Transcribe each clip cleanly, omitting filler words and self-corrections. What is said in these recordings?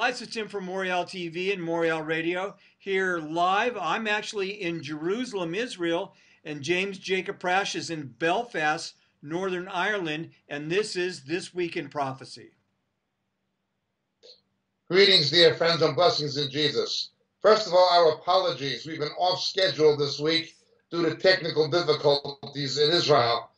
It's Tim from Moriel TV and Moriel Radio here live. I'm actually in Jerusalem, Israel, and James Jacob Prasch is in Belfast, Northern Ireland, and this is This Week in Prophecy. Greetings, dear friends, and blessings in Jesus. First of all, our apologies. We've been off schedule this week due to technical difficulties in Israel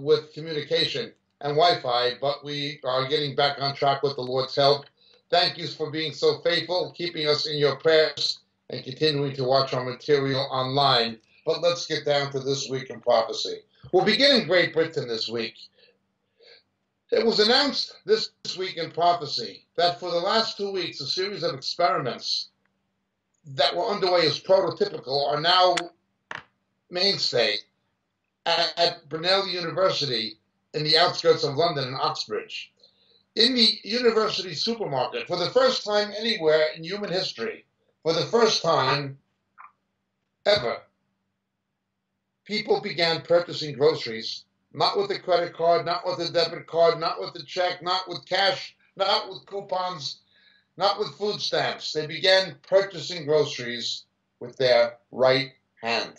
with communication and Wi-Fi, but we are getting back on track with the Lord's help. Thank you for being so faithful, keeping us in your prayers, and continuing to watch our material online. But let's get down to This Week in Prophecy. We'll begin in Great Britain this week. It was announced this week in prophecy that for the last 2 weeks, a series of experiments that were underway as prototypical are now mainstay at Brunel University in the outskirts of London and Oxbridge. In the university supermarket, for the first time anywhere in human history, for the first time ever, people began purchasing groceries, not with a credit card, not with a debit card, not with a check, not with cash, not with coupons, not with food stamps. They began purchasing groceries with their right hand.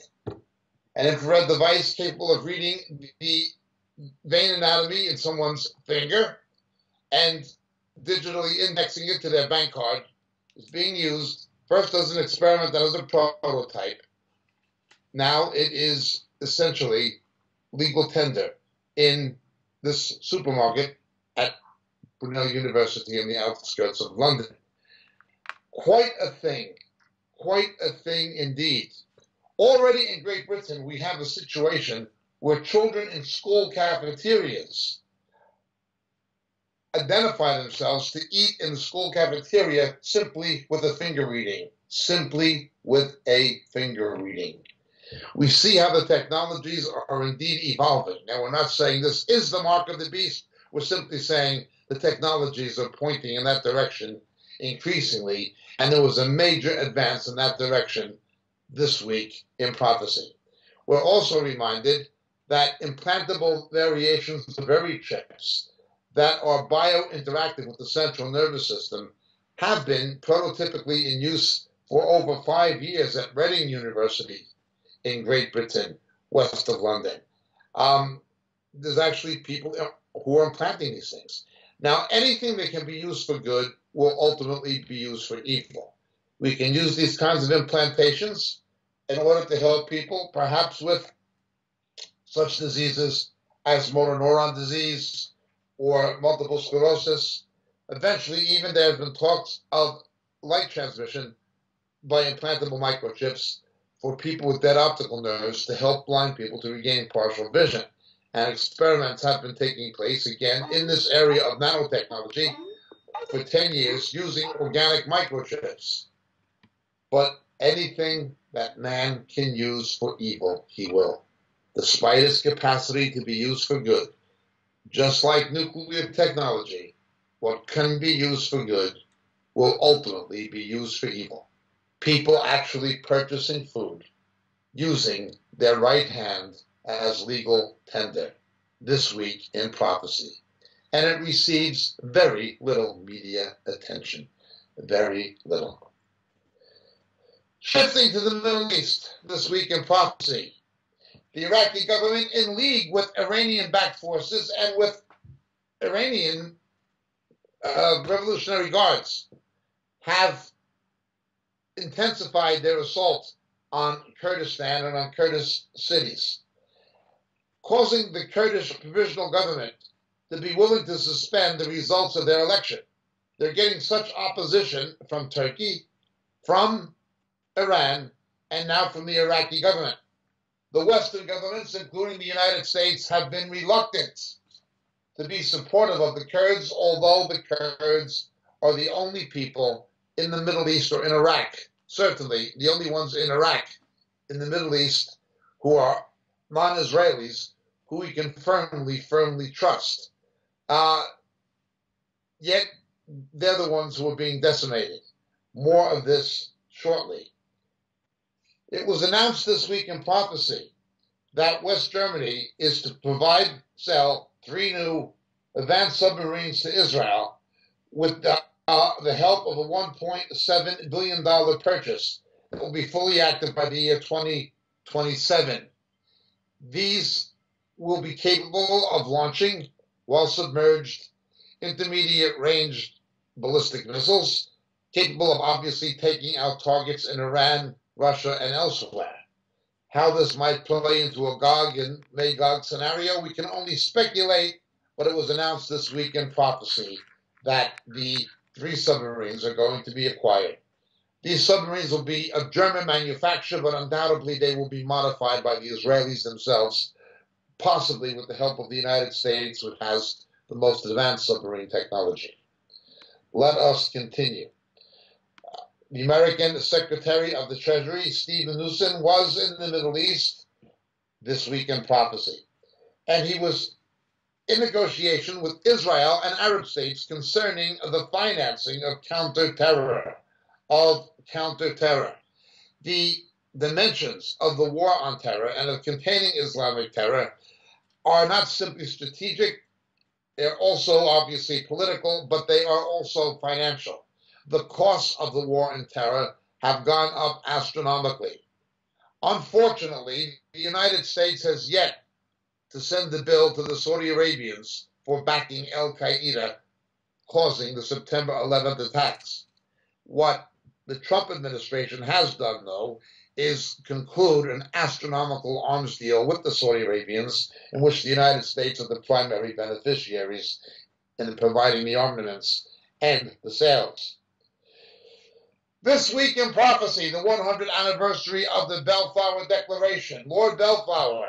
An infrared device capable of reading the vein anatomy in someone's finger and digitally indexing it to their bank card is being used first as an experiment, then as a prototype. Now it is essentially legal tender in this supermarket at Brunel University in the outskirts of London. Quite a thing indeed. Already in Great Britain, we have a situation where children in school cafeterias identify themselves to eat in the school cafeteria simply with a finger reading, We see how the technologies are indeed evolving. Now, we're not saying this is the mark of the beast. We're simply saying the technologies are pointing in that direction increasingly, and there was a major advance in that direction this week in prophecy. We're also reminded that implantable variations to very chips that are bio-interactive with the central nervous system have been prototypically in use for over 5 years at Reading University in Great Britain, west of London. There's actually people who are implanting these things. Now, anything that can be used for good will ultimately be used for evil. We can use these kinds of implantations in order to help people, perhaps with such diseases as motor neuron disease, or multiple sclerosis. Eventually, even there have been talks of light transmission by implantable microchips for people with dead optical nerves to help blind people to regain partial vision. And experiments have been taking place, again, in this area of nanotechnology for 10 years using organic microchips. But anything that man can use for evil, he will, despite its capacity to be used for good. Just like nuclear technology, what can be used for good will ultimately be used for evil. People actually purchasing food using their right hand as legal tender this week in prophecy. And it receives very little media attention. Very little. Shifting to the Middle East this week in prophecy. The Iraqi government, in league with Iranian-backed forces and with Iranian Revolutionary Guards, have intensified their assault on Kurdistan and on Kurdish cities, causing the Kurdish provisional government to be willing to suspend the results of their election. They're getting such opposition from Turkey, from Iran, and now from the Iraqi government. The Western governments, including the United States, have been reluctant to be supportive of the Kurds, although the Kurds are the only people in the Middle East or in Iraq, certainly the only ones in Iraq, in the Middle East, who are non-Israelis, who we can firmly trust. Yet they're the ones who are being decimated. More of this shortly. It was announced this week in prophecy that West Germany is to sell 3 new advanced submarines to Israel with the help of a $1.7 billion purchase that will be fully active by the year 2027. These will be capable of launching, while submerged, intermediate-range ballistic missiles, capable of obviously taking out targets in Iran, Russia, and elsewhere. How this might play into a Gog and Magog scenario, we can only speculate, but it was announced this week in Prophecy that the 3 submarines are going to be acquired. These submarines will be of German manufacture, but undoubtedly they will be modified by the Israelis themselves, possibly with the help of the United States, which has the most advanced submarine technology. Let us continue. The American Secretary of the Treasury, Steve Mnuchin, was in the Middle East this week in Prophecy, and he was in negotiation with Israel and Arab states concerning the financing of counter-terror. The dimensions of the war on terror and of containing Islamic terror are not simply strategic, they're also obviously political, but they are also financial. The costs of the war on terror have gone up astronomically. Unfortunately, the United States has yet to send the bill to the Saudi Arabians for backing al-Qaeda, causing the September 11th attacks. What the Trump administration has done, though, is conclude an astronomical arms deal with the Saudi Arabians, in which the United States are the primary beneficiaries in providing the armaments and the sales. This week in Prophecy, the 100th anniversary of the Balfour Declaration. Lord Balfour,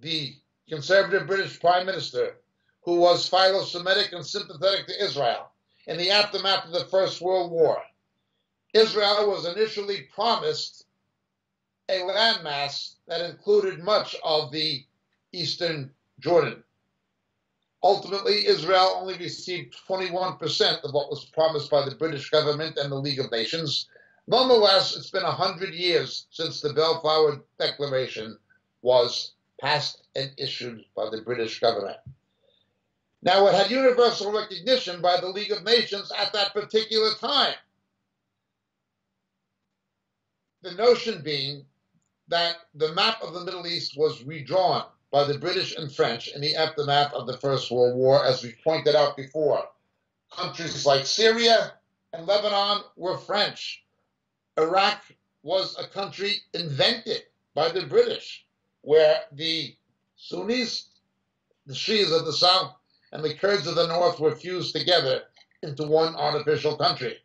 the conservative British Prime Minister, who was philo-Semitic and sympathetic to Israel in the aftermath of the First World War. Israel was initially promised a landmass that included much of the eastern Jordan. Ultimately, Israel only received 21% of what was promised by the British government and the League of Nations. Nonetheless, it's been 100 years since the Balfour Declaration was passed and issued by the British government. Now, it had universal recognition by the League of Nations at that particular time. The notion being that the map of the Middle East was redrawn by the British and French in the aftermath of the First World War, as we pointed out before. Countries like Syria and Lebanon were French. Iraq was a country invented by the British, where the Sunnis, the Shias of the south, and the Kurds of the north were fused together into one artificial country.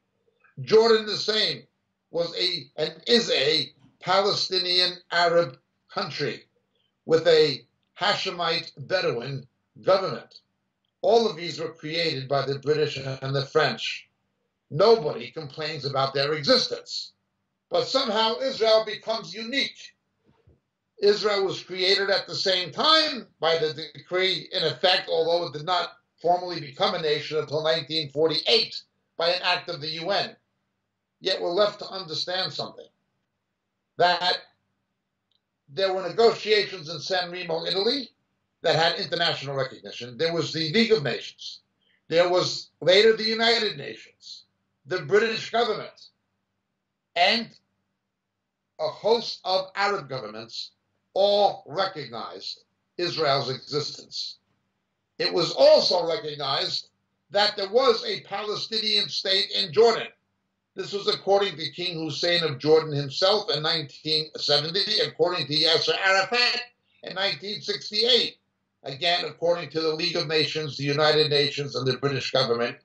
Jordan, the same, was and is a Palestinian Arab country with a Hashemite Bedouin government. All of these were created by the British and the French. Nobody complains about their existence. But somehow Israel becomes unique. Israel was created at the same time by the decree, in effect, although it did not formally become a nation until 1948 by an act of the UN. Yet we're left to understand something, that there were negotiations in San Remo, Italy, that had international recognition. There was the League of Nations. There was later the United Nations, the British government, and a host of Arab governments all recognized Israel's existence. It was also recognized that there was a Palestinian state in Jordan. This was according to King Hussein of Jordan himself in 1970, according to Yasser Arafat in 1968. Again, according to the League of Nations, the United Nations, and the British government,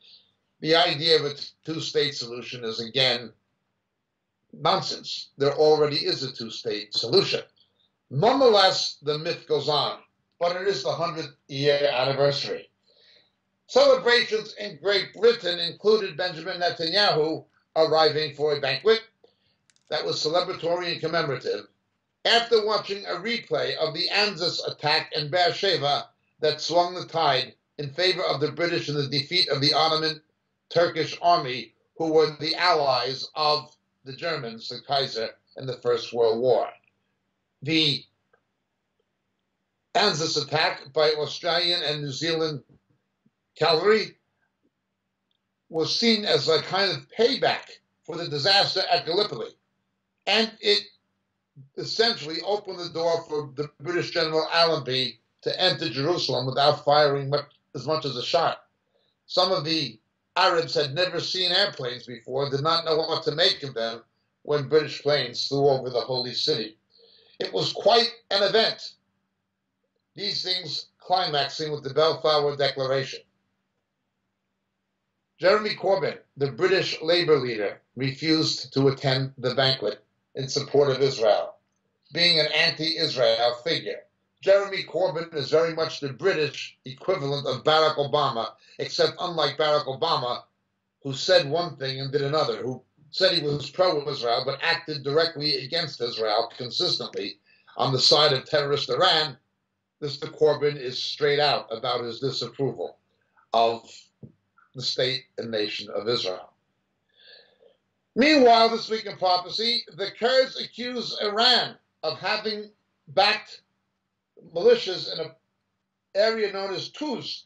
the idea of a two-state solution is, again, nonsense. There already is a two-state solution. Nonetheless, the myth goes on, but it is the 100th-year anniversary. Celebrations in Great Britain included Benjamin Netanyahu arriving for a banquet that was celebratory and commemorative after watching a replay of the ANZUS attack in Beersheba that swung the tide in favor of the British and the defeat of the Ottoman Turkish army, who were the allies of the Germans, the Kaiser, in the First World War. The ANZUS attack by Australian and New Zealand cavalry was seen as a kind of payback for the disaster at Gallipoli. And it essentially opened the door for the British General Allenby to enter Jerusalem without firing as much as a shot. Some of the Arabs had never seen airplanes before, did not know what to make of them when British planes flew over the Holy City. It was quite an event. These things climaxing with the Balfour Declaration. Jeremy Corbyn, the British Labour leader, refused to attend the banquet in support of Israel, being an anti-Israel figure. Jeremy Corbyn is very much the British equivalent of Barack Obama, except unlike Barack Obama, who said one thing and did another, who said he was pro-Israel but acted directly against Israel consistently on the side of terrorist Iran, Mr. Corbyn is straight out about his disapproval of the state and nation of Israel. Meanwhile, this week in prophecy, the Kurds accuse Iran of having backed militias in an area known as Tuz,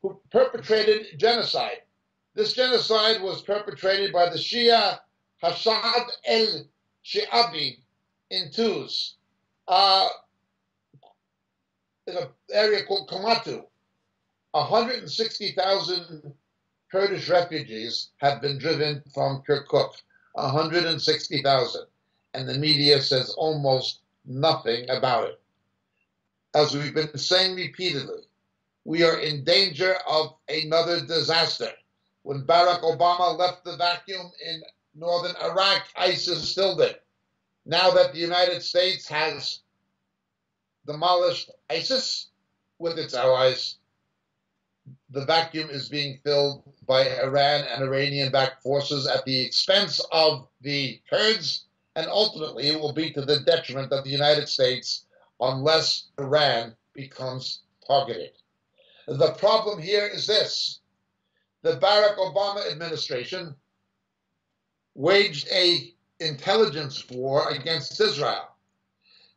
who perpetrated genocide. This genocide was perpetrated by the Shia Hashad el-Shi'abi in Tuz, in an area called Komatu. 160,000 Kurdish refugees have been driven from Kirkuk, 160,000. And the media says almost nothing about it. As we've been saying repeatedly, we are in danger of another disaster. When Barack Obama left the vacuum in northern Iraq, ISIS filled it. Now that the United States has demolished ISIS with its allies, the vacuum is being filled by Iran and Iranian-backed forces at the expense of the Kurds, and ultimately it will be to the detriment of the United States unless Iran becomes targeted. The problem here is this. The Barack Obama administration waged an intelligence war against Israel,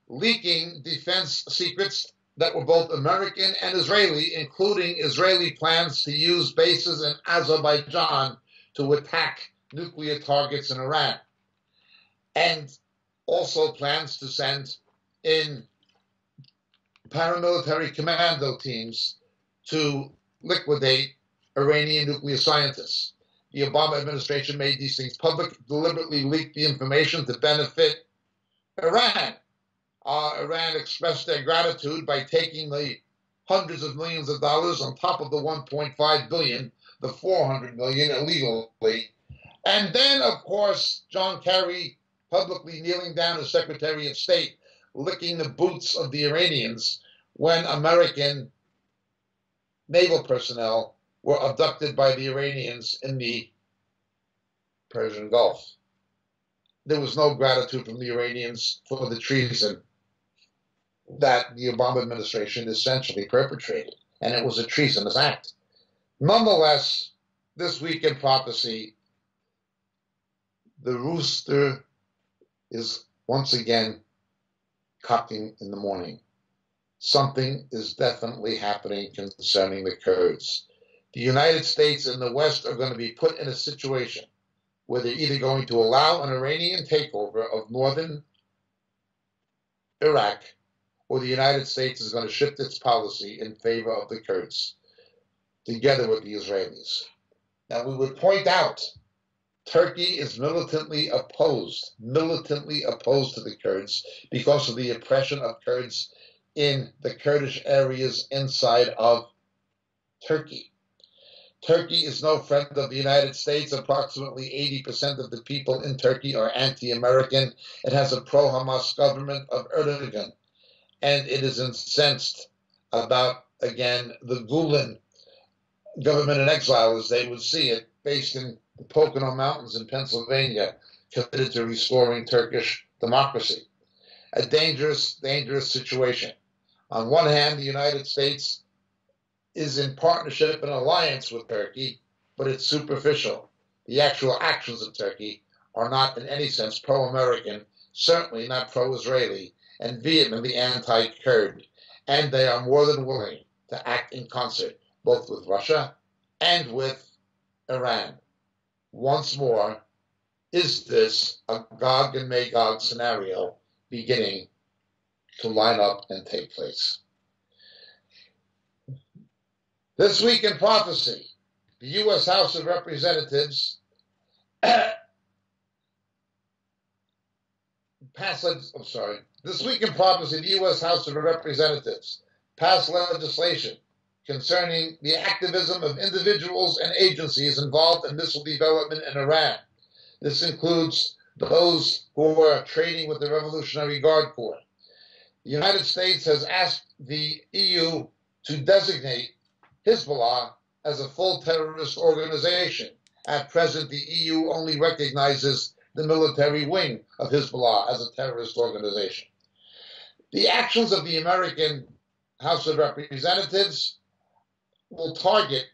leaking defense secrets that were both American and Israeli, including Israeli plans to use bases in Azerbaijan to attack nuclear targets in Iran, and also plans to send in paramilitary commando teams to liquidate Iranian nuclear scientists. The Obama administration made these things public, deliberately leaked the information to benefit Iran. Iran expressed their gratitude by taking the hundreds of millions of dollars on top of the $1.5 billion, the $400 million illegally. And then, of course, John Kerry publicly kneeling down as Secretary of State, licking the boots of the Iranians when American naval personnel were abducted by the Iranians in the Persian Gulf. There was no gratitude from the Iranians for the treason that the Obama administration essentially perpetrated, and it was a treasonous act. Nonetheless, this week in prophecy, the rooster is once again cocking in the morning. Something is definitely happening concerning the Kurds. The United States and the West are going to be put in a situation where they're either going to allow an Iranian takeover of northern Iraq, or the United States is going to shift its policy in favor of the Kurds, together with the Israelis. Now, we would point out Turkey is militantly opposed to the Kurds because of the oppression of Kurds in the Kurdish areas inside of Turkey. Turkey is no friend of the United States. Approximately 80% of the people in Turkey are anti-American. It has a pro-Hamas government of Erdogan, and it is incensed about, again, the Gulen government in exile, as they would see it, based in the Pocono Mountains in Pennsylvania, committed to restoring Turkish democracy. A dangerous, dangerous situation. On one hand, the United States is in partnership and alliance with Turkey, but it's superficial. The actual actions of Turkey are not in any sense pro-American, certainly not pro-Israeli, and vehemently anti-Kurd. And they are more than willing to act in concert, both with Russia and with Iran. Once more, is this a Gog and Magog scenario beginning to line up and take place? This week in prophecy, the U.S. House of Representatives This week in prophecy, the U.S. House of Representatives passed legislation concerning the activism of individuals and agencies involved in missile development in Iran. This includes those who are trading with the Revolutionary Guard Corps. The United States has asked the EU to designate Hezbollah as a full terrorist organization. At present, the EU only recognizes the military wing of Hezbollah as a terrorist organization. The actions of the American House of Representatives will target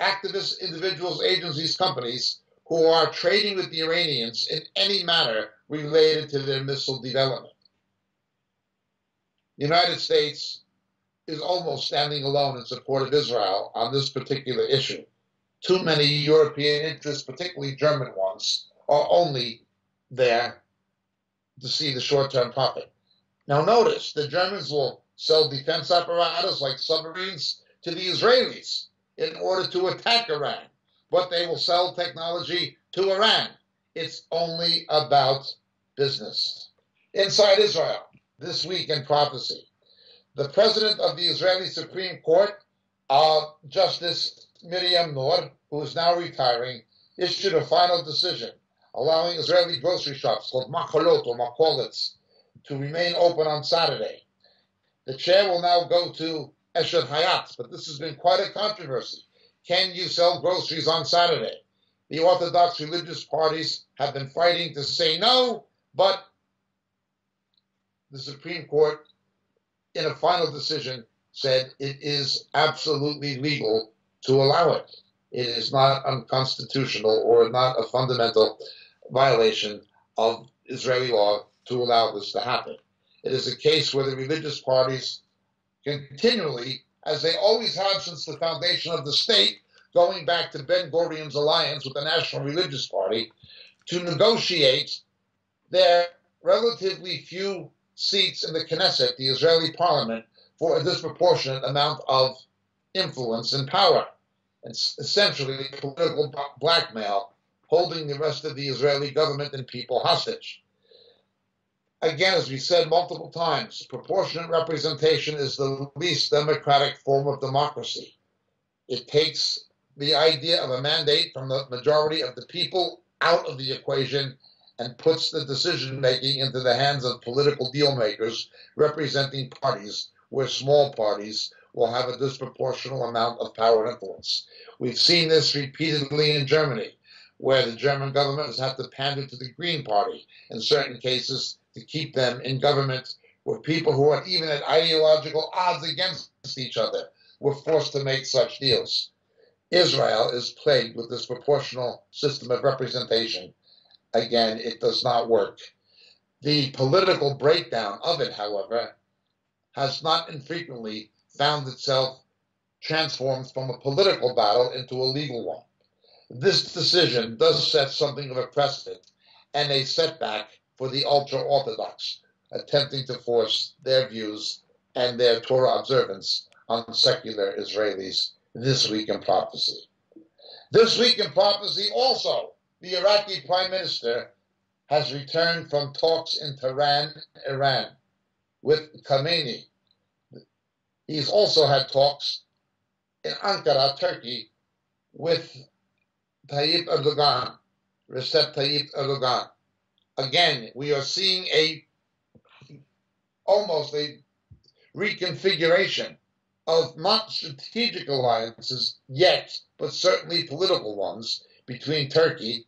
activists, individuals, agencies, companies who are trading with the Iranians in any manner related to their missile development. The United States is almost standing alone in support of Israel on this particular issue. Too many European interests, particularly German ones, are only there to see the short-term profit. Now notice, the Germans will sell defense apparatus like submarines to the Israelis in order to attack Iran, but they will sell technology to Iran. It's only about business. Inside Israel, this week in prophecy, the president of the Israeli Supreme Court, Justice Miriam Noor, who is now retiring, issued a final decision allowing Israeli grocery shops called macholot or makolets to remain open on Saturday. The chair will now go to Eshet Hayat's, but this has been quite a controversy. Can you sell groceries on Saturday? The Orthodox religious parties have been fighting to say no, but the Supreme Court, in a final decision, said it is absolutely legal to allow it. It is not unconstitutional or not a fundamental violation of Israeli law to allow this to happen. It is a case where the religious parties continually, as they always have since the foundation of the state, going back to Ben Gurion's alliance with the National Religious Party, to negotiate their relatively few seats in the Knesset, the Israeli parliament, for a disproportionate amount of influence and power. It's essentially political blackmail, holding the rest of the Israeli government and people hostage. Again, as we said multiple times, proportionate representation is the least democratic form of democracy. It takes the idea of a mandate from the majority of the people out of the equation and puts the decision-making into the hands of political deal-makers representing parties, where small parties will have a disproportional amount of power and influence. We've seen this repeatedly in Germany, where the German government has had to pander to the Green Party in certain cases to keep them in government, where people who are even at ideological odds against each other were forced to make such deals. Israel is plagued with this proportional system of representation. Again, it does not work. The political breakdown of it, however, has not infrequently found itself transformed from a political battle into a legal one. This decision does set something of a precedent and a setback for the ultra-Orthodox attempting to force their views and their Torah observance on secular Israelis this week in prophecy. This week in prophecy also, the Iraqi Prime Minister has returned from talks in Tehran, Iran, with Khamenei. He's also had talks in Ankara, Turkey, with Recep Tayyip Erdogan. Again, we are seeing almost a reconfiguration of not strategic alliances yet, but certainly political ones, between Turkey,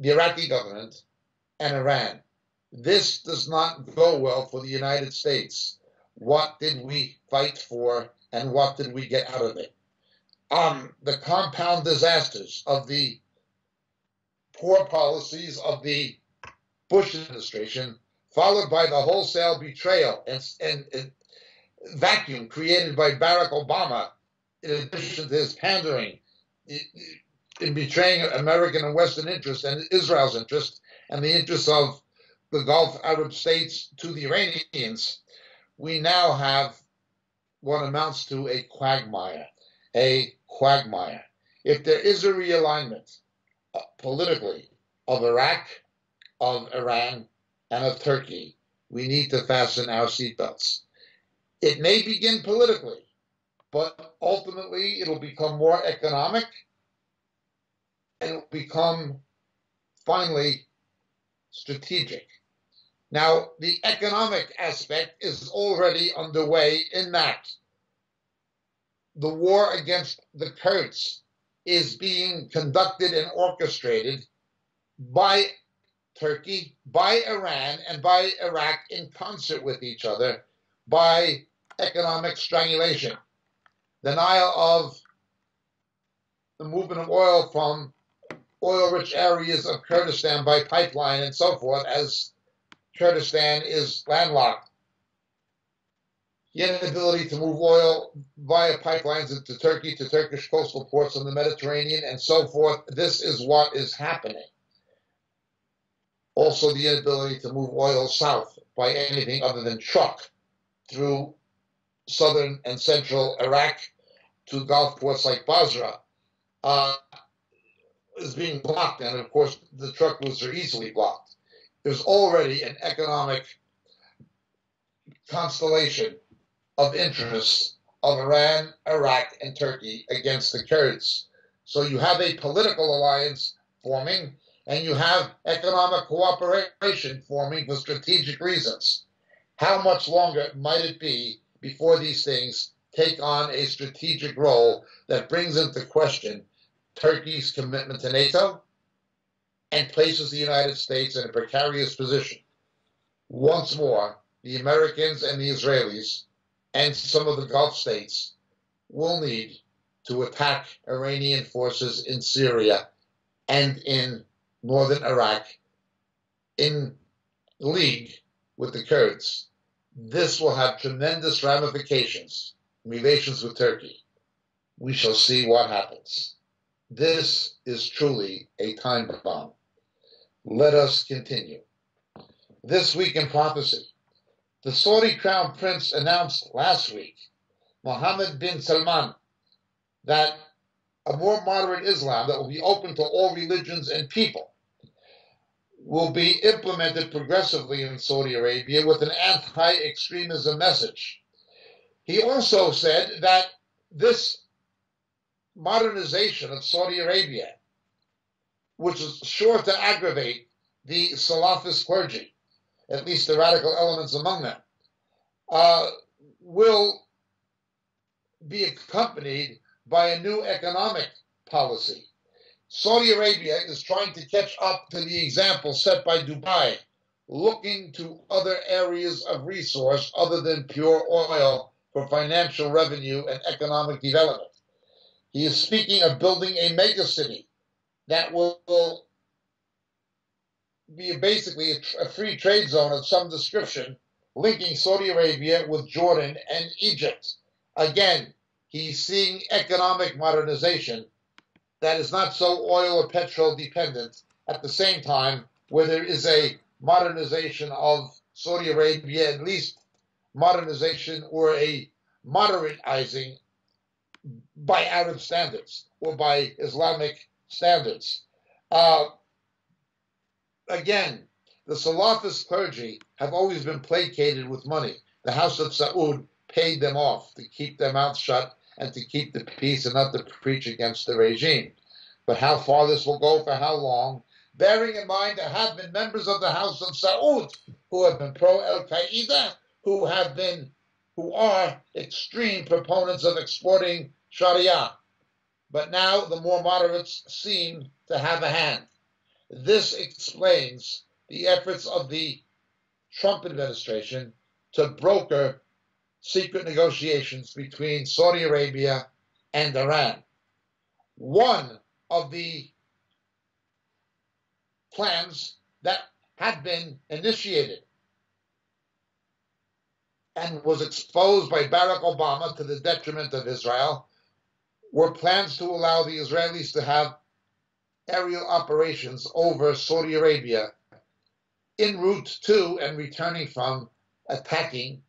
the Iraqi government, and Iran. This does not go well for the United States. What did we fight for, and what did we get out of it? The compound disasters of the poor policies of the Bush administration, followed by the wholesale betrayal and vacuum created by Barack Obama, in addition to his pandering, in betraying American and Western interests and Israel's interest and the interests of the Gulf Arab states to the Iranians, we now have what amounts to a quagmire, If there is a realignment politically of Iraq, of Iran, and of Turkey, we need to fasten our seatbelts. It may begin politically, but ultimately it'll become more economic, and it'll become, finally, strategic. Now, the economic aspect is already underway in that the war against the Kurds is being conducted and orchestrated by Turkey, by Iran, and by Iraq in concert with each other by economic strangulation, denial of the movement of oil from oil-rich areas of Kurdistan by pipeline and so forth, as Kurdistan is landlocked. The inability to move oil via pipelines into Turkey to Turkish coastal ports on the Mediterranean and so forth. This is what is happening. Also, the inability to move oil south by anything other than truck through southern and central Iraq to Gulf ports like Basra is being blocked, and of course the truck routes are easily blocked. There's already an economic constellation of interests of Iran, Iraq, and Turkey against the Kurds. So you have a political alliance forming, and you have economic cooperation forming for strategic reasons. How much longer might it be before these things take on a strategic role that brings into question Turkey's commitment to NATO and places the United States in a precarious position? Once more, the Americans and the Israelis and some of the Gulf states will need to attack Iranian forces in Syria and in northern Iraq in league with the Kurds. This will have tremendous ramifications in relations with Turkey. We shall see what happens. This is truly a time bomb. Let us continue. This week in prophecy, the Saudi Crown Prince announced last week, Mohammed bin Salman, that a more moderate Islam that will be open to all religions and people will be implemented progressively in Saudi Arabia with an anti-extremism message. He also said that this modernization of Saudi Arabia, which is sure to aggravate the Salafist clergy, at least the radical elements among them, will be accompanied by a new economic policy. Saudi Arabia is trying to catch up to the example set by Dubai, looking to other areas of resource other than pure oil for financial revenue and economic development. He is speaking of building a megacity that will be basically a free trade zone of some description, linking Saudi Arabia with Jordan and Egypt. Again, he's seeing economic modernization that is not so oil or petrol dependent, at the same time where there is a modernization of Saudi Arabia, at least modernization or a modernizing by Arab standards or by Islamic standards. Again, the Salafist clergy have always been placated with money. The House of Saud paid them off to keep their mouths shut and to keep the peace and not to preach against the regime. But how far this will go, for how long, bearing in mind there have been members of the House of Saud who have been pro-Al-Qaeda, who are extreme proponents of exporting Sharia. But now the more moderates seem to have a hand. This explains the efforts of the Trump administration to broker secret negotiations between Saudi Arabia and Iran. One of the plans that had been initiated and was exposed by Barack Obama to the detriment of Israel were plans to allow the Israelis to have aerial operations over Saudi Arabia en route to and returning from attacking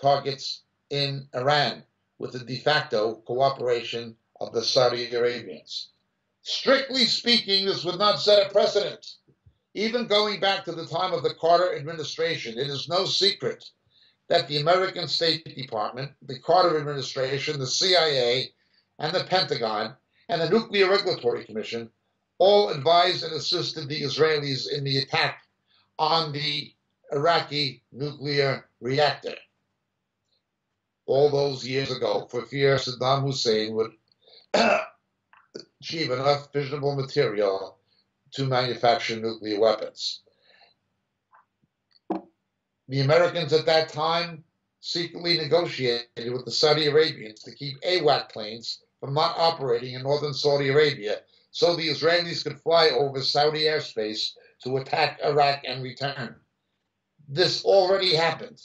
targets in Iran with the de facto cooperation of the Saudi Arabians. Strictly speaking, this would not set a precedent. Even going back to the time of the Carter administration, it is no secret that the American State Department, the Carter administration, the CIA, and the Pentagon, and the Nuclear Regulatory Commission all advised and assisted the Israelis in the attack on the Iraqi nuclear reactor all those years ago, for fear Saddam Hussein would achieve enough fissionable material to manufacture nuclear weapons. The Americans at that time secretly negotiated with the Saudi Arabians to keep AWAC planes from not operating in northern Saudi Arabia, so the Israelis could fly over Saudi airspace to attack Iraq and return. This already happened.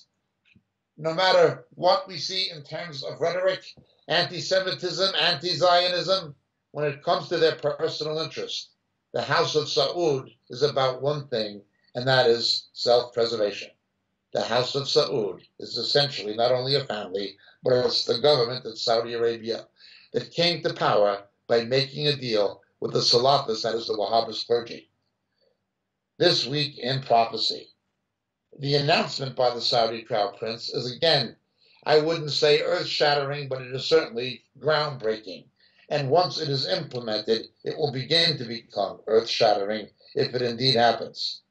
No matter what we see in terms of rhetoric, anti-Semitism, anti-Zionism, when it comes to their personal interest, the House of Saud is about one thing, and that is self-preservation. The House of Saud is essentially not only a family, but it's the government of Saudi Arabia that came to power by making a deal with the Salafists, that is the Wahhabist clergy. This week in prophecy, the announcement by the Saudi crown prince is, again, I wouldn't say earth-shattering, but it is certainly groundbreaking. And once it is implemented, it will begin to become earth-shattering, if it indeed happens.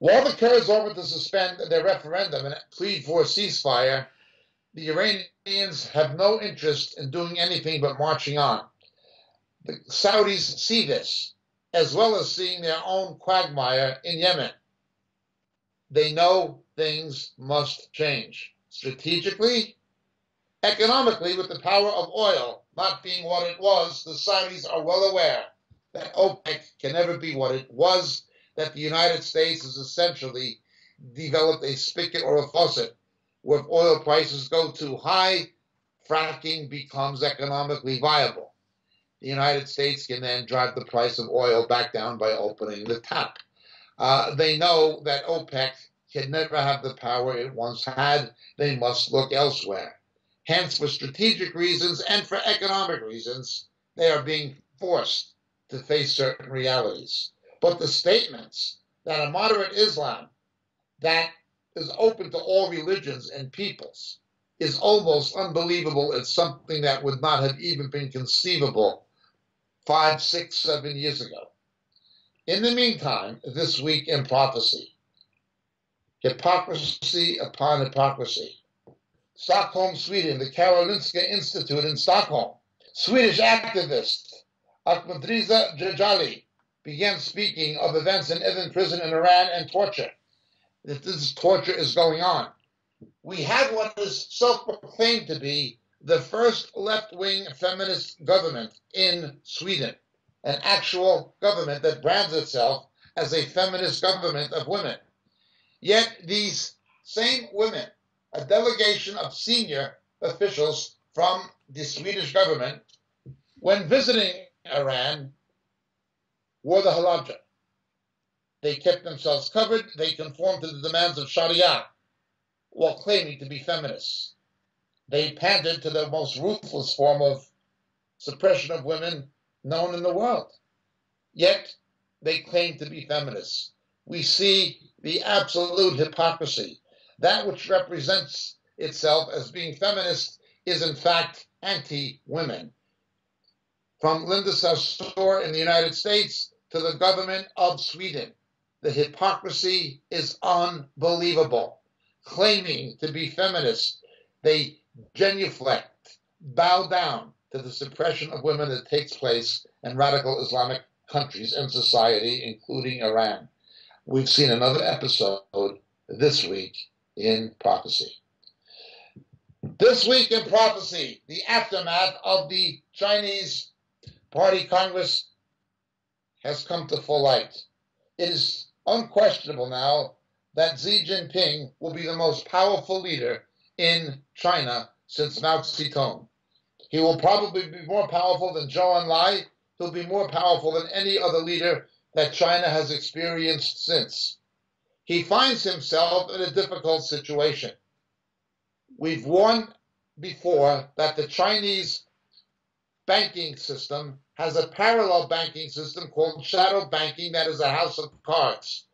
While the Kurds offered to suspend their referendum and plead for a ceasefire, the Iranians have no interest in doing anything but marching on. The Saudis see this, as well as seeing their own quagmire in Yemen. They know things must change strategically, economically, with the power of oil not being what it was. The Saudis are well aware that OPEC can never be what it was, that the United States has essentially developed a spigot or a faucet where if oil prices go too high, fracking becomes economically viable. The United States can then drive the price of oil back down by opening the tap. They know that OPEC can never have the power it once had. They must look elsewhere. Hence, for strategic reasons and for economic reasons, they are being forced to face certain realities. But the statements that a moderate Islam that is open to all religions and peoples is almost unbelievable. It's something that would not have even been conceivable 5, 6, 7 years ago. In the meantime, this week in prophecy, hypocrisy upon hypocrisy. Stockholm, Sweden, the Karolinska Institute in Stockholm. Swedish activist Akhmadreza Djejali began speaking of events in Evin prison in Iran and torture, that this torture is going on. We have what is self-proclaimed to be the first left-wing feminist government in Sweden. An actual government that brands itself as a feminist government of women. Yet these same women, a delegation of senior officials from the Swedish government, when visiting Iran, wore the hijab. They kept themselves covered. They conformed to the demands of Sharia while claiming to be feminists. They pandered to the most ruthless form of suppression of women known in the world, yet they claim to be feminists. We see the absolute hypocrisy. That which represents itself as being feminist is in fact anti-women. From Linda Sarsour in the United States to the government of Sweden, the hypocrisy is unbelievable. Claiming to be feminists, they genuflect, bow down to the suppression of women that takes place in radical Islamic countries and society, including Iran. We've seen another episode this week in prophecy. This week in prophecy, the aftermath of the Chinese Party Congress has come to full light. It is unquestionable now that Xi Jinping will be the most powerful leader in China since Mao Zedong. He will probably be more powerful than Zhou Enlai, he'll be more powerful than any other leader that China has experienced since. He finds himself in a difficult situation. We've warned before that the Chinese banking system has a parallel banking system called shadow banking that is a house of cards.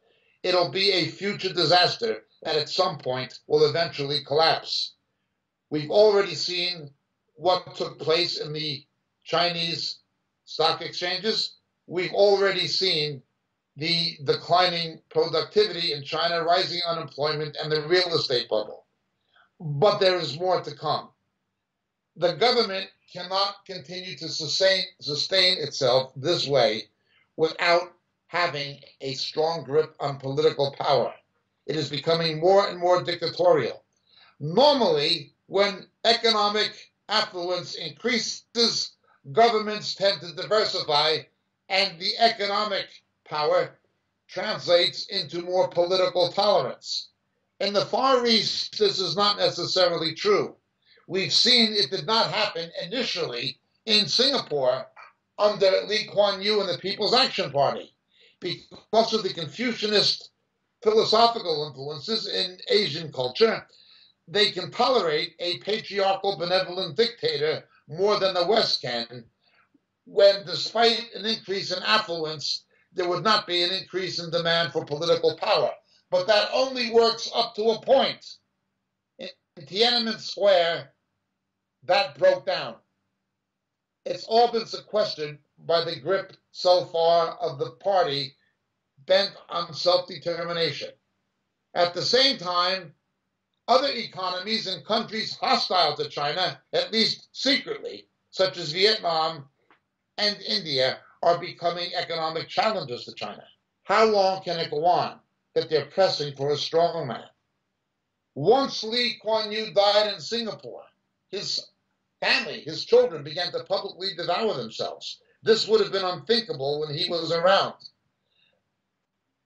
It'll be a future disaster that at some point will eventually collapse. We've already seen what took place in the Chinese stock exchanges. We've already seen the declining productivity in China, rising unemployment, and the real estate bubble. But there is more to come. The government cannot continue to sustain itself this way without having a strong grip on political power. It is becoming more and more dictatorial. Normally, when economic affluence increases, governments tend to diversify, and the economic power translates into more political tolerance. In the Far East, this is not necessarily true. We've seen it did not happen initially in Singapore under Lee Kuan Yew and the People's Action Party because of the Confucianist philosophical influences in Asian culture. They can tolerate a patriarchal, benevolent dictator more than the West can, when despite an increase in affluence, there would not be an increase in demand for political power. But that only works up to a point. In Tiananmen Square, that broke down. It's all been sequestered by the grip so far of the party bent on self-determination. At the same time, other economies and countries hostile to China, at least secretly, such as Vietnam and India, are becoming economic challengers to China. How long can it go on that they're pressing for a strongman? Once Lee Kuan Yew died in Singapore, his family, his children, began to publicly devour themselves. This would have been unthinkable when he was around.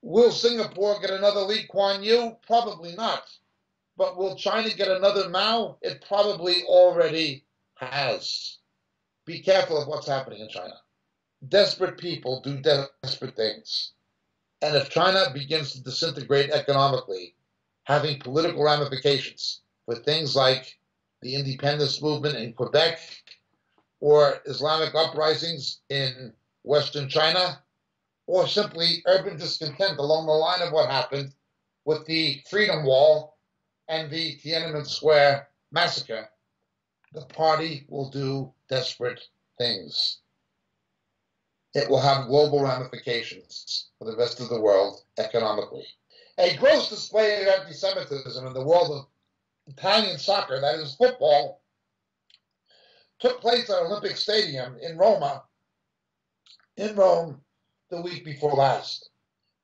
Will Singapore get another Lee Kuan Yew? Probably not. But will China get another Mao? It probably already has. Be careful of what's happening in China. Desperate people do desperate things. And if China begins to disintegrate economically, having political ramifications with things like the independence movement in Quebec or Islamic uprisings in Western China, or simply urban discontent along the line of what happened with the Freedom Wall and the Tiananmen Square massacre, the party will do desperate things. It will have global ramifications for the rest of the world economically. A gross display of anti-Semitism in the world of Italian soccer, that is football, took place at Olympic Stadium in Rome the week before last.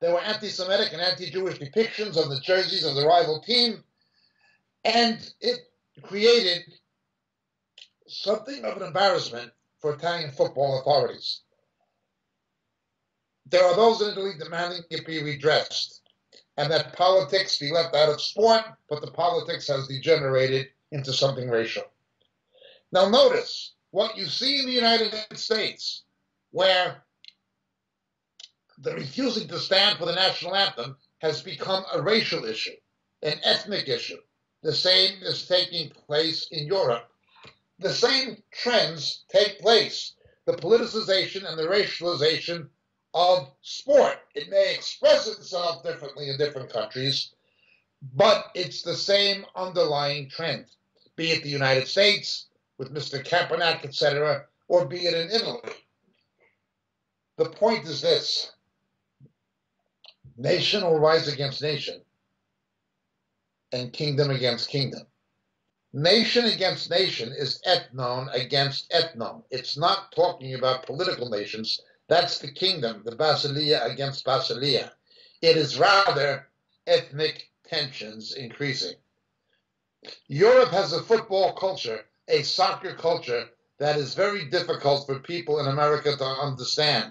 There were anti-Semitic and anti-Jewish depictions on the jerseys of the rival team, and it created something of an embarrassment for Italian football authorities. There are those in Italy demanding it be redressed and that politics be left out of sport, but the politics has degenerated into something racial. Now notice what you see in the United States, where the refusing to stand for the national anthem has become a racial issue, an ethnic issue. The same is taking place in Europe. The same trends take place, the politicization and the racialization of sport. It may express itself differently in different countries, but it's the same underlying trend, be it the United States, with Mr. Kaepernick, etc., or be it in Italy. The point is this: nation will rise against nation, and kingdom against kingdom. Nation against nation is ethnon against ethnon. It's not talking about political nations. That's the kingdom, the basileia against basileia. It is rather ethnic tensions increasing. Europe has a football culture, a soccer culture, that is very difficult for people in America to understand.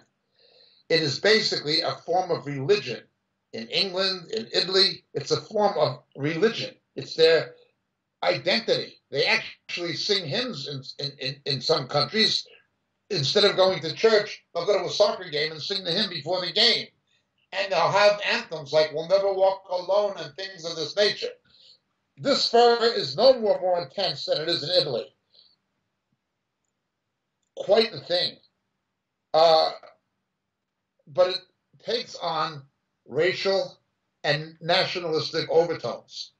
It is basically a form of religion. In England, in Italy, it's a form of religion. It's their identity. They actually sing hymns in some countries instead of going to church, they'll go to a soccer game and sing the hymn before the game. And they'll have anthems like "We'll Never Walk Alone" and things of this nature. This fervor is no more intense than it is in Italy. Quite the thing. But it takes on racial and nationalistic overtones.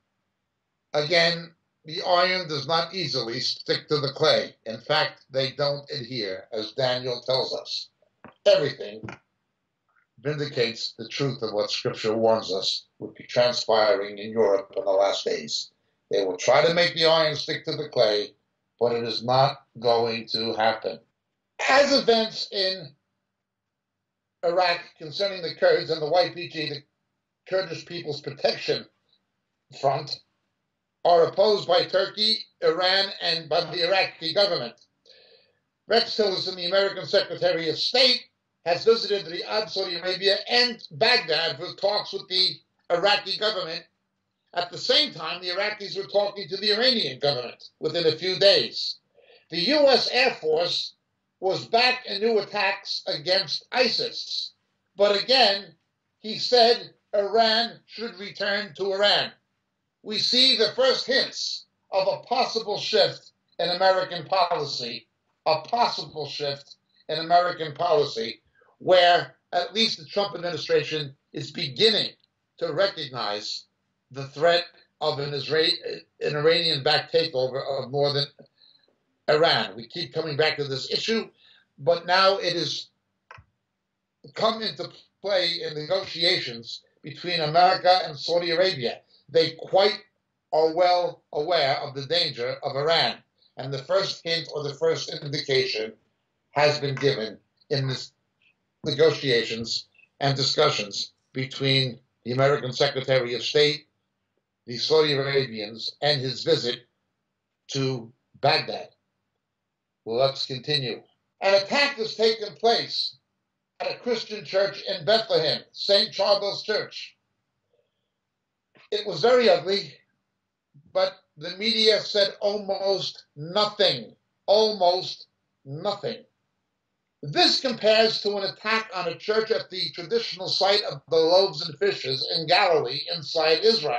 Again, the iron does not easily stick to the clay. In fact, they don't adhere, as Daniel tells us. Everything vindicates the truth of what Scripture warns us would be transpiring in Europe in the last days. They will try to make the iron stick to the clay, but it is not going to happen. As events in Iraq concerning the Kurds and the YPG, the Kurdish People's Protection Front, are opposed by Turkey, Iran, and by the Iraqi government. Rex Tillerson, the American Secretary of State, has visited Riyadh, Saudi Arabia, and Baghdad for talks with the Iraqi government. At the same time, the Iraqis were talking to the Iranian government within a few days. The U.S. Air Force was back in new attacks against ISIS. But again, he said Iran should return to Iran. We see the first hints of a possible shift in American policy, where at least the Trump administration is beginning to recognize the threat of an Iranian-backed takeover of northern Iran. We keep coming back to this issue, but now it has come into play in negotiations between America and Saudi Arabia. They quite are well aware of the danger of Iran. And the first hint or the first indication has been given in this negotiations and discussions between the American Secretary of State, the Saudi Arabians, and his visit to Baghdad. Well, let's continue. An attack has taken place at a Christian church in Bethlehem, St. Charbel's Church. It was very ugly, but the media said almost nothing. This compares to an attack on a church at the traditional site of the loaves and fishes in Galilee inside Israel.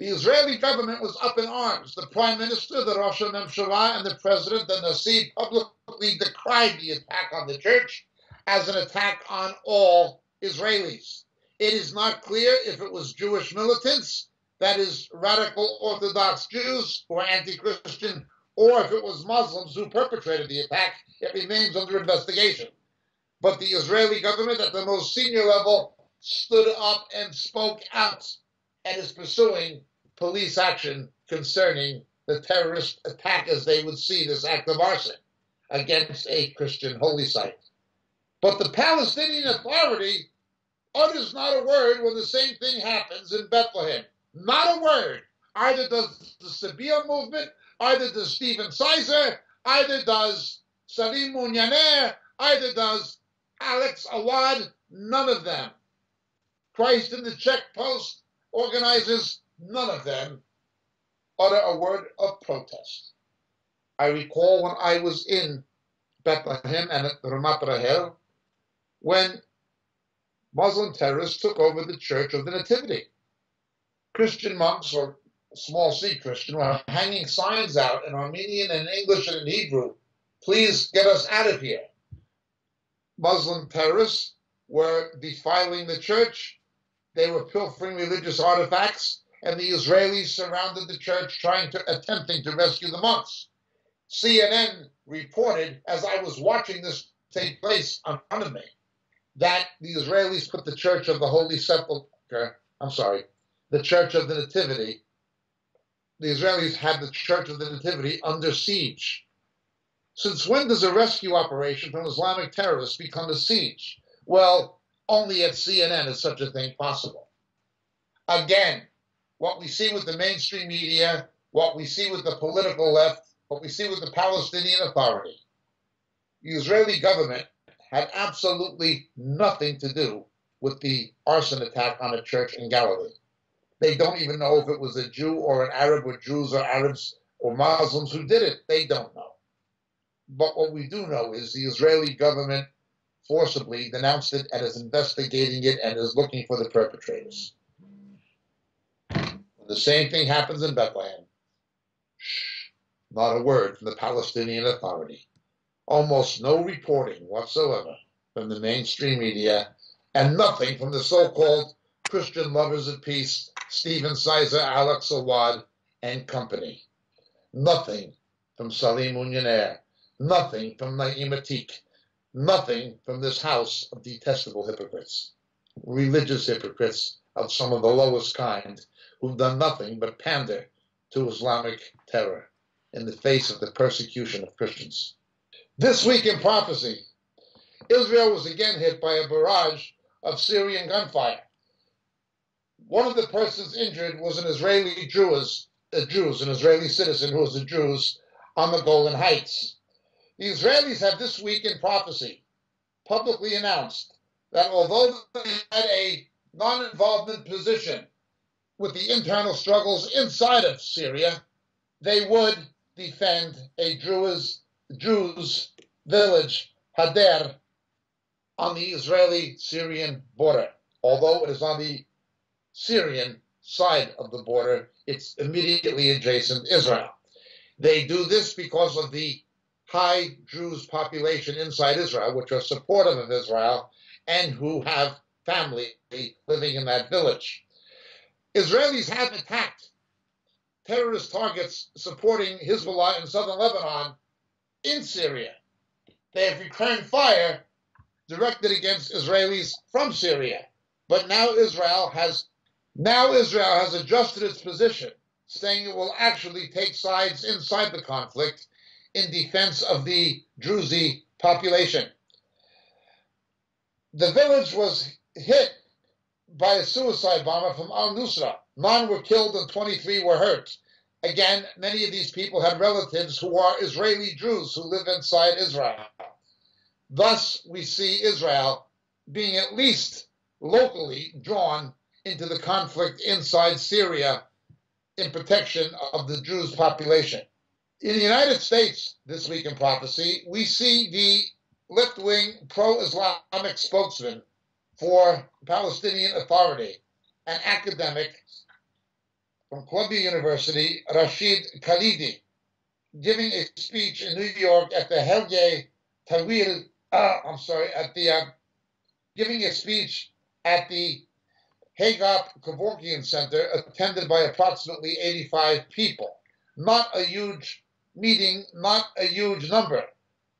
The Israeli government was up in arms. The prime minister, the Rosh Hashanah, and the president, the Nasi, publicly decried the attack on the church as an attack on all Israelis. It is not clear if it was Jewish militants, that is, radical Orthodox Jews who are anti-Christian, or if it was Muslims who perpetrated the attack. It remains under investigation. But the Israeli government at the most senior level stood up and spoke out and is pursuing police action concerning the terrorist attack, as they would see this act of arson against a Christian holy site. But the Palestinian Authority utters not a word when the same thing happens in Bethlehem. Not a word. Either does the Sabir movement, either does Stephen Sizer, either does Salim Munyaner, either does Alex Awad, none of them. Christ in the Czech Post organizers, none of them utter a word of protest. I recall when I was in Bethlehem and at Ramat Rahel, when Muslim terrorists took over the Church of the Nativity. Christian monks, or small c Christian, were hanging signs out in Armenian and English and in Hebrew, "Please get us out of here." Muslim terrorists were defiling the church. They were pilfering religious artifacts, and the Israelis surrounded the church, attempting to rescue the monks. CNN reported, as I was watching this take place in front of me, that the Israelis put the Church of the Holy Sepulchre, the Church of the Nativity, the Israelis had the Church of the Nativity under siege. Since when does a rescue operation from Islamic terrorists become a siege? Well, only at CNN is such a thing possible. Again, what we see with the mainstream media, what we see with the political left, what we see with the Palestinian Authority, the Israeli government had absolutely nothing to do with the arson attack on a church in Galilee. They don't even know if it was a Jew or an Arab, or Jews or Arabs or Muslims who did it. They don't know. But what we do know is the Israeli government forcibly denounced it and is investigating it and is looking for the perpetrators. The same thing happens in Bethlehem. Not a word from the Palestinian Authority. Almost no reporting whatsoever from the mainstream media, and nothing from the so-called Christian Lovers of Peace, Stephen Sizer, Alex Awad, and company. Nothing from Salim Unionaire. Nothing from Naeem Atik. Nothing from this house of detestable hypocrites, religious hypocrites of some of the lowest kind, who've done nothing but pander to Islamic terror in the face of the persecution of Christians. This week in prophecy, Israel was again hit by a barrage of Syrian gunfire. One of the persons injured was an Israeli Israeli citizen who was a Jew on the Golan Heights. The Israelis have this week in prophecy publicly announced that although they had a non-involvement position with the internal struggles inside of Syria, they would defend a Jews village, Hader, on the Israeli-Syrian border. Although it is on the Syrian side of the border, it's immediately adjacent Israel. They do this because of the high Jews population inside Israel, which are supportive of Israel and who have family living in that village. Israelis have attacked terrorist targets supporting Hezbollah in southern Lebanon in Syria. They have returned fire directed against Israelis from Syria. But now Israel has adjusted its position, saying it will actually take sides inside the conflict in defense of the Druze population. The village was hit by a suicide bomber from al-Nusra. 9 were killed and 23 were hurt. Again, many of these people had relatives who are Israeli Jews who live inside Israel. Thus, we see Israel being at least locally drawn into the conflict inside Syria in protection of the Jews population. In the United States, this week in prophecy, we see the left-wing pro-Islamic spokesman for Palestinian Authority, an academic from Columbia University, Rashid Khalidi, giving a speech in New York at the Hagop Kevorkian Center, attended by approximately 85 people. Not a huge meeting, not a huge number,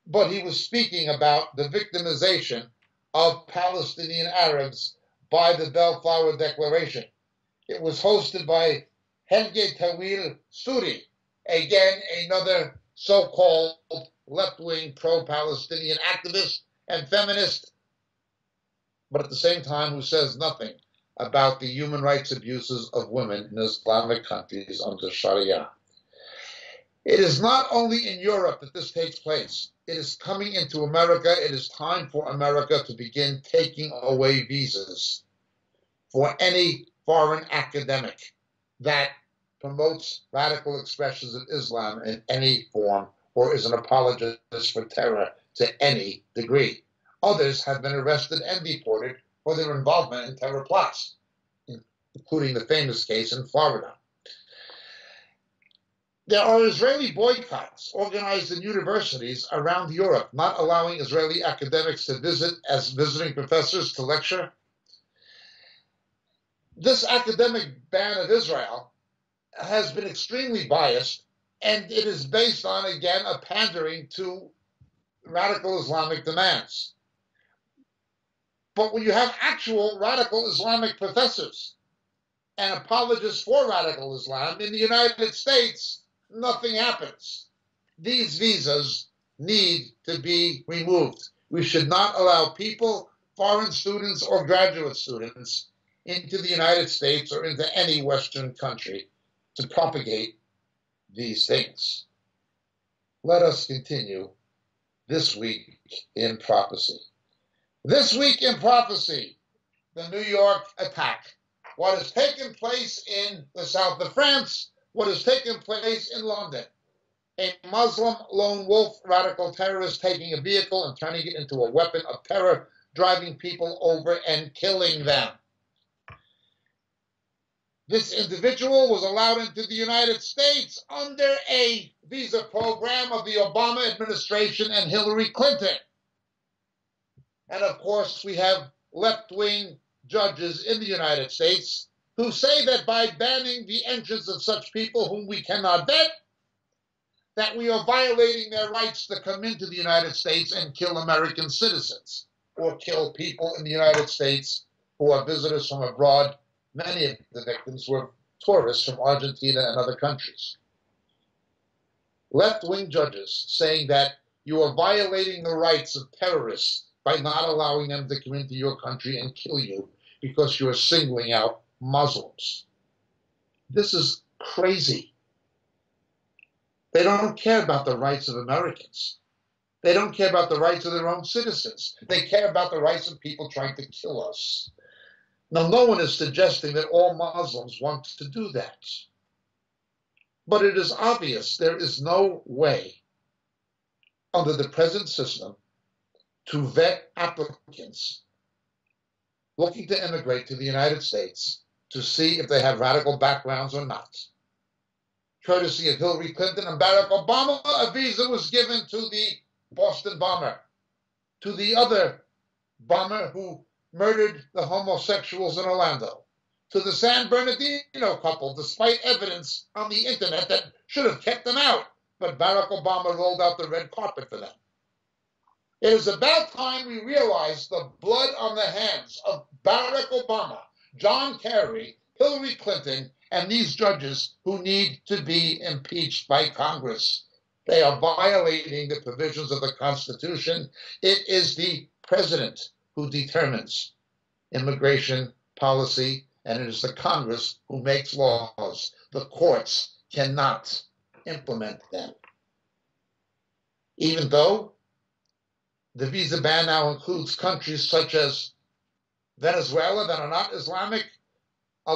but he was speaking about the victimization of Palestinian Arabs by the Balfour Declaration. It was hosted by Helge Tawil Suri, again another so-called left-wing pro-Palestinian activist and feminist, but at the same time who says nothing about the human rights abuses of women in Islamic countries under Sharia. It is not only in Europe that this takes place. It is coming into America. It is time for America to begin taking away visas for any foreign academic that promotes radical expressions of Islam in any form or is an apologist for terror to any degree. Others have been arrested and deported for their involvement in terror plots, including the famous case in Florida. There are Israeli boycotts organized in universities around Europe, not allowing Israeli academics to visit as visiting professors to lecture. This academic ban of Israel has been extremely biased, and it is based on, again, a pandering to radical Islamic demands. But when you have actual radical Islamic professors and apologists for radical Islam in the United States, nothing happens. These visas need to be removed. We should not allow people, foreign students or graduate students, into the United States or into any Western country to propagate these things. Let us continue this week in prophecy. This week in prophecy, the New York attack. What has taken place in the south of France, what has taken place in London. a Muslim lone wolf radical terrorist taking a vehicle and turning it into a weapon of terror, driving people over and killing them. This individual was allowed into the United States under a visa program of the Obama administration and Hillary Clinton. And of course, we have left-wing judges in the United States who say that by banning the entrance of such people whom we cannot vet, that we are violating their rights to come into the United States and kill American citizens, or kill people in the United States who are visitors from abroad. Many of the victims were tourists from Argentina and other countries. Left-wing judges saying that you are violating the rights of terrorists by not allowing them to come into your country and kill you because you are singling out Muslims. This is crazy. They don't care about the rights of Americans. They don't care about the rights of their own citizens. They care about the rights of people trying to kill us. Now, no one is suggesting that all Muslims want to do that. But it is obvious there is no way under the present system to vet applicants looking to immigrate to the United States to see if they have radical backgrounds or not. Courtesy of Hillary Clinton and Barack Obama, a visa was given to the Boston bomber, to the other bomber who murdered the homosexuals in Orlando, to the San Bernardino couple, despite evidence on the internet that should have kept them out, but Barack Obama rolled out the red carpet for them. It is about time we realize the blood on the hands of Barack Obama, John Kerry, Hillary Clinton, and these judges who need to be impeached by Congress. They are violating the provisions of the Constitution. It is the president who determines immigration policy, and it is the Congress who makes laws. The courts cannot implement them. Even though the visa ban now includes countries such as Venezuela that are not Islamic, a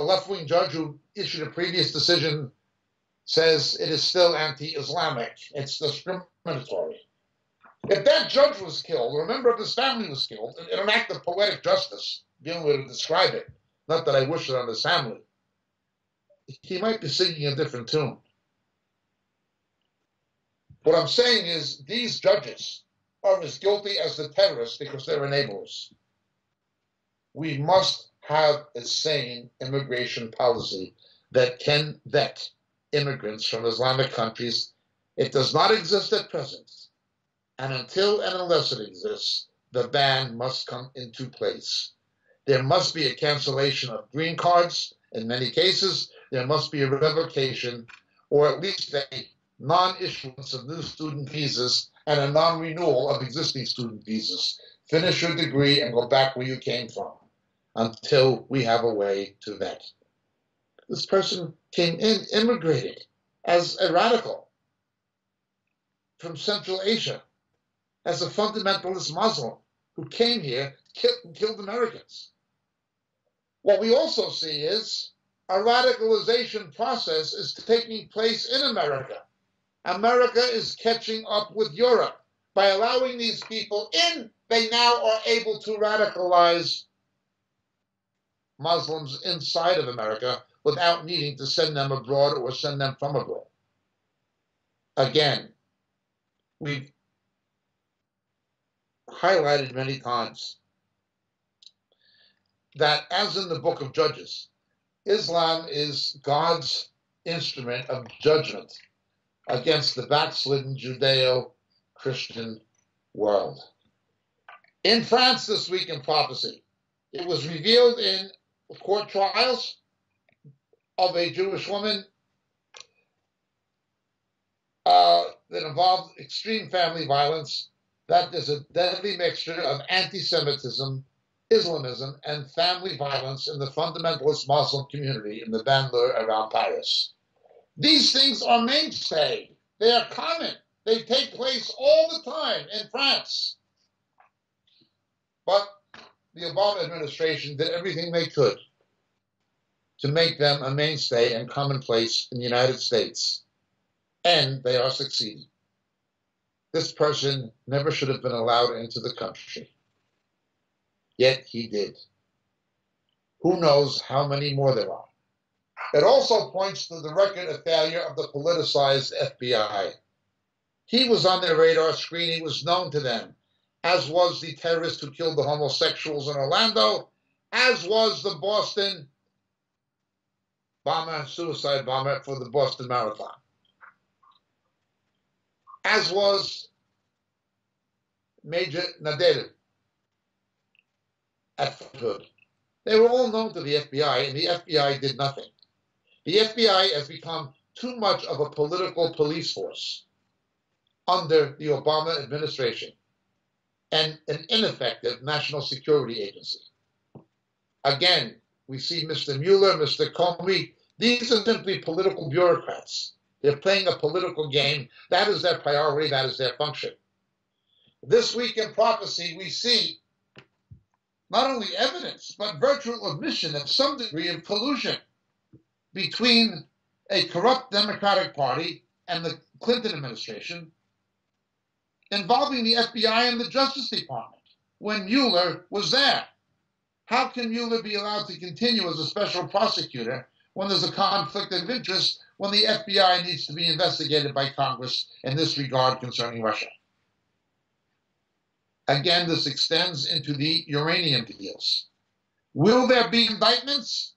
left-wing judge who issued a previous decision says it is still anti-Islamic. It's discriminatory. If that judge was killed, or a member of his family was killed, in an act of poetic justice, the only way to describe it, not that I wish it on his family, he might be singing a different tune. What I'm saying is these judges are as guilty as the terrorists because they're enablers. We must have a sane immigration policy that can vet immigrants from Islamic countries. It does not exist at present. And until and unless it exists, the ban must come into place. There must be a cancellation of green cards. In many cases, there must be a revocation, or at least a non-issuance of new student visas and a non-renewal of existing student visas. Finish your degree and go back where you came from until we have a way to vet. This person came in, immigrated as a radical from Central Asia, as a fundamentalist Muslim who came here, killed Americans. What we also see is a radicalization process is taking place in America. America is catching up with Europe. By allowing these people in, they now are able to radicalize Muslims inside of America without needing to send them abroad or send them from abroad. Again, we've highlighted many times that, as in the book of Judges, Islam is God's instrument of judgment against the backslidden Judeo-Christian world. In France this week in prophecy, it was revealed in court trials of a Jewish woman that involved extreme family violence, that there's a deadly mixture of anti-Semitism, Islamism, and family violence in the fundamentalist Muslim community in the banlieue around Paris. These things are mainstay. They are common. They take place all the time in France. But the Obama administration did everything they could to make them a mainstay and commonplace in the United States. and they are succeeding. This person never should have been allowed into the country, yet he did. Who knows how many more there are? It also points to the record of failure of the politicized FBI. He was on their radar screen, he was known to them, as was the terrorist who killed the homosexuals in Orlando, as was the Boston bomber, suicide bomber for the Boston Marathon, as was Major Nader at Fort Hood. They were all known to the FBI, and the FBI did nothing. The FBI has become too much of a political police force under the Obama administration and an ineffective national security agency. Again, we see Mr. Mueller, Mr. Comey. These are simply political bureaucrats. They're playing a political game. That is their priority. That is their function. This week in prophecy, we see not only evidence, but virtual admission of some degree of collusion between a corrupt Democratic Party and the Clinton administration involving the FBI and the Justice Department when Mueller was there. How can Mueller be allowed to continue as a special prosecutor when there's a conflict of interest, when the FBI needs to be investigated by Congress in this regard concerning Russia? Again, this extends into the uranium deals. Will there be indictments?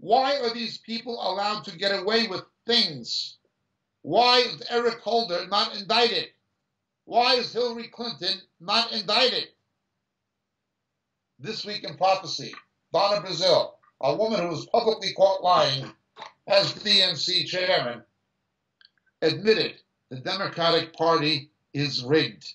Why are these people allowed to get away with things? Why is Eric Holder not indicted? Why is Hillary Clinton not indicted? This week in prophecy, Donna Brazile, a woman who was publicly caught lying as DNC chairman, admitted the Democratic Party is rigged.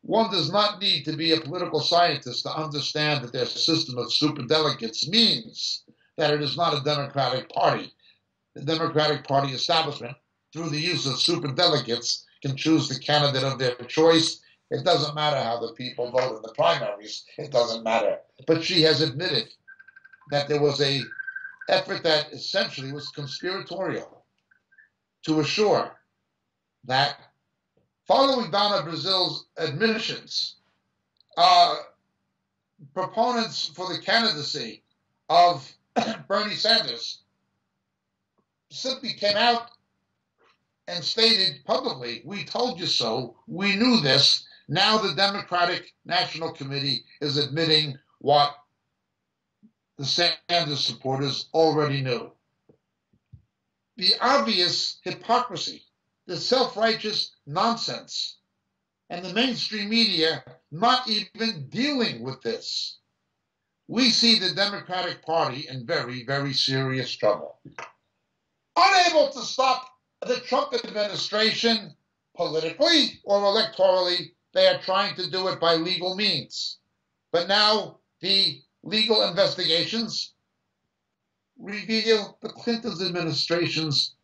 One does not need to be a political scientist to understand that their system of superdelegates means that it is not a Democratic Party. The Democratic Party establishment, through the use of superdelegates, can choose the candidate of their choice. It doesn't matter how the people vote in the primaries. It doesn't matter. But she has admitted that there was an effort that essentially was conspiratorial to assure that following Donna Brazile's admissions, proponents for the candidacy of Bernie Sanders simply came out and stated publicly, "We told you so, we knew this." Now the Democratic National Committee is admitting what the Sanders supporters already knew. The obvious hypocrisy, the self-righteous nonsense, and the mainstream media not even dealing with this. We see the Democratic Party in very, very serious trouble. Unable to stop the Trump administration politically or electorally, they are trying to do it by legal means. But now the legal investigations reveal the Clintons' administrations,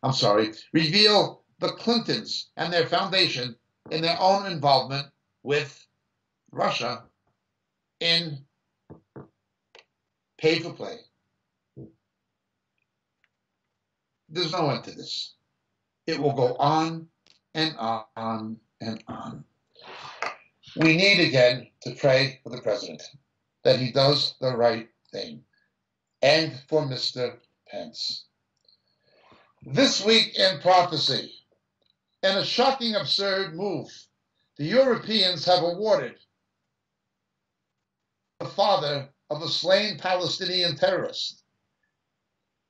reveal the Clintons and their foundation in their own involvement with Russia in pay for play. There's no end to this. It will go on and on and on. We need again to pray for the president, that he does the right thing, and for Mr. Pence. This week in prophecy, in a shocking, absurd move, the Europeans have awarded the father of a slain Palestinian terrorist.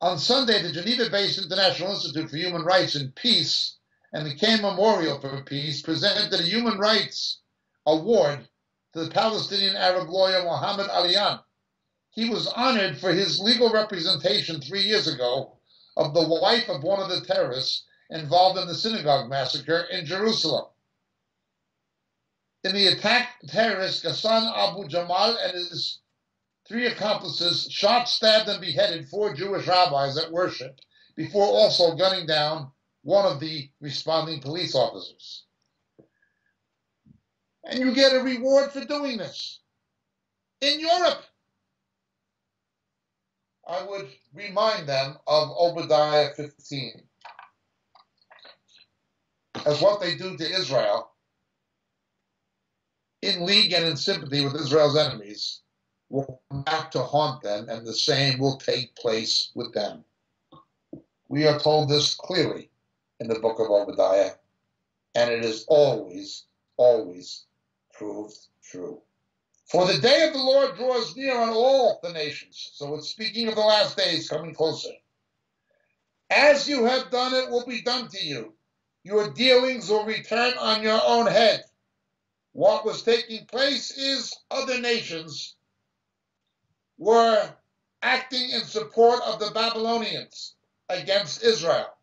On Sunday, the Geneva-based International Institute for Human Rights and Peace and the Cain Memorial for Peace presented a Human Rights Award to the Palestinian Arab lawyer Mohammed Aliyan. He was honored for his legal representation 3 years ago of the wife of one of the terrorists involved in the synagogue massacre in Jerusalem. In the attack, terrorist Ghassan Abu Jamal and his three accomplices shot, stabbed, and beheaded four Jewish rabbis at worship before also gunning down one of the responding police officers. And you get a reward for doing this in Europe. I would remind them of Obadiah 15. as what they do to Israel, in league and in sympathy with Israel's enemies, will come back to haunt them, and the same will take place with them. We are told this clearly in the book of Obadiah, and it is always, always proved true. For the day of the Lord draws near on all the nations. So it's speaking of the last days coming closer. As you have done, it will be done to you. Your dealings will return on your own head. What was taking place is other nations were acting in support of the Babylonians against Israel.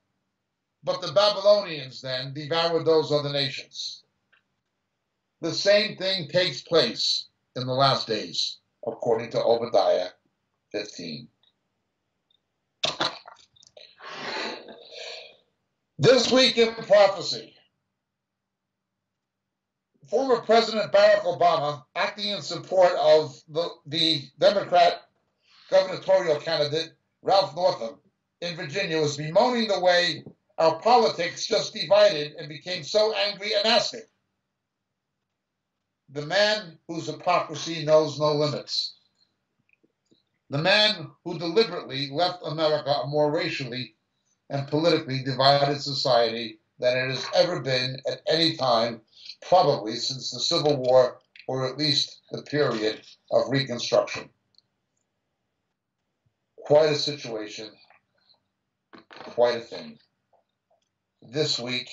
But the Babylonians then devoured those other nations. The same thing takes place in the last days, according to Obadiah 15. This week in prophecy, former President Barack Obama, acting in support of the Democrat gubernatorial candidate Ralph Northam in Virginia, was bemoaning the way our politics just divided and became so angry and nasty. The man whose hypocrisy knows no limits. The man who deliberately left America a more racially and politically divided society than it has ever been at any time, probably since the Civil War, or at least the period of Reconstruction. Quite a situation, quite a thing. This week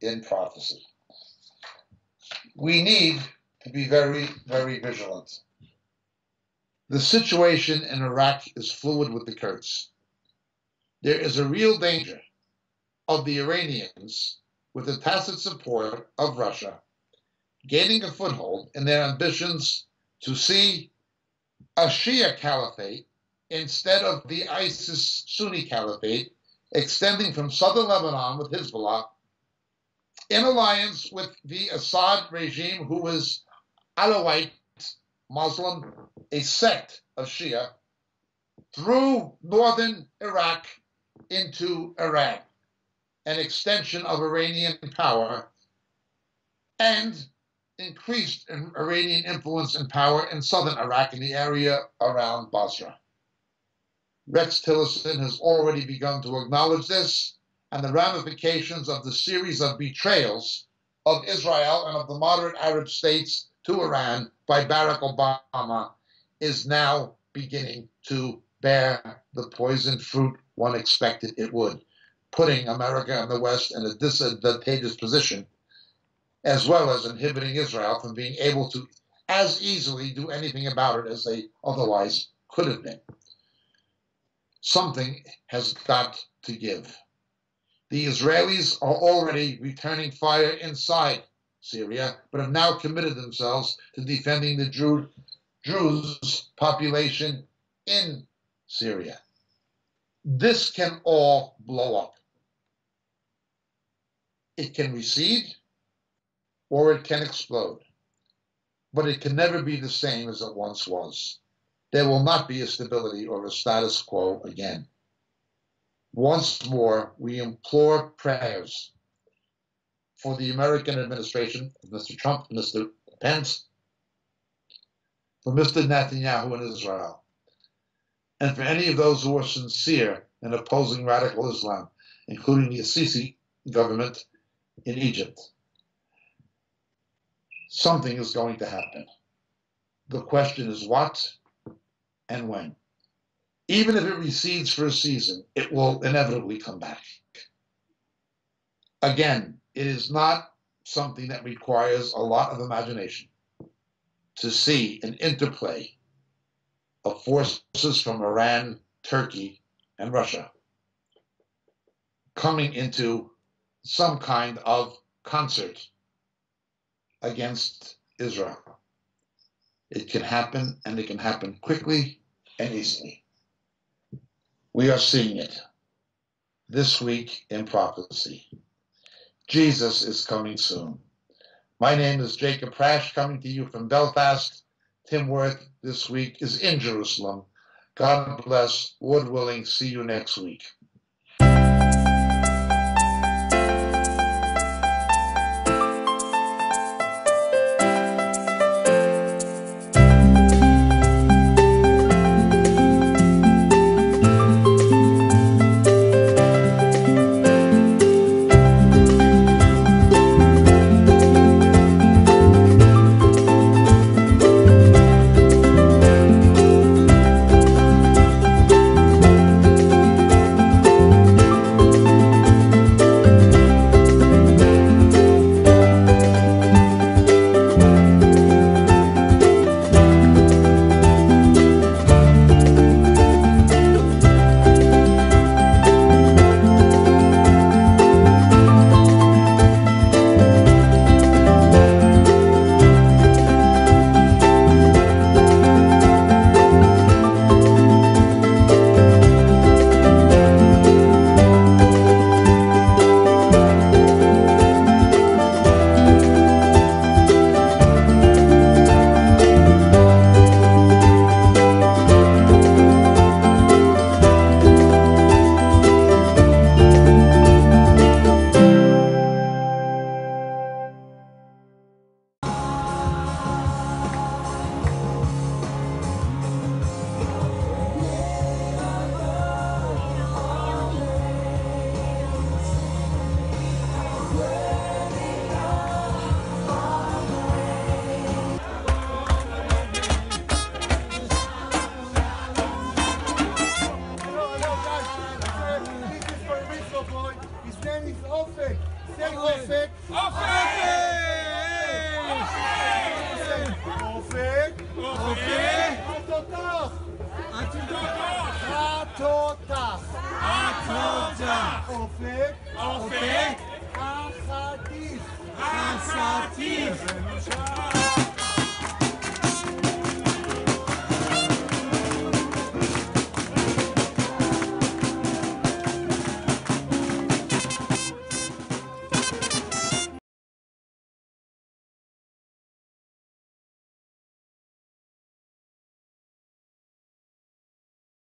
in prophecy. We need to be very, very vigilant. The situation in Iraq is fluid with the Kurds. There is a real danger of the Iranians, with the tacit support of Russia, gaining a foothold in their ambitions to see a Shia caliphate instead of the ISIS Sunni caliphate extending from southern Lebanon with Hezbollah, in alliance with the Assad regime, who is Alawite Muslim, a sect of Shia, through northern Iraq into Iran, an extension of Iranian power, and increased Iranian influence and power in southern Iraq in the area around Basra. Rex Tillerson has already begun to acknowledge this, and the ramifications of the series of betrayals of Israel and of the moderate Arab states to Iran by Barack Obama is now beginning to bear the poison fruit one expected it would, putting America and the West in a disadvantageous position, as well as inhibiting Israel from being able to as easily do anything about it as they otherwise could have been. Something has got to give. The Israelis are already returning fire inside Syria, but have now committed themselves to defending the Druze population in Syria. This can all blow up. It can recede, or it can explode. But it can never be the same as it once was. There will not be a stability or a status quo again. Once more, we implore prayers for the American administration, Mr. Trump, Mr. Pence, for Mr. Netanyahu in Israel, and for any of those who are sincere in opposing radical Islam, including the Assisi government in Egypt. Something is going to happen. The question is what and when. Even if it recedes for a season, it will inevitably come back. Again, it is not something that requires a lot of imagination to see an interplay of forces from Iran, Turkey, and Russia coming into some kind of concert against Israel. It can happen, and it can happen quickly and easily. We are seeing it this week in prophecy. Jesus is coming soon. My name is Jacob Prasch, coming to you from Belfast. Tim Worth this week is in Jerusalem. God bless. Lord willing, see you next week. OPEC, Al-Sadis.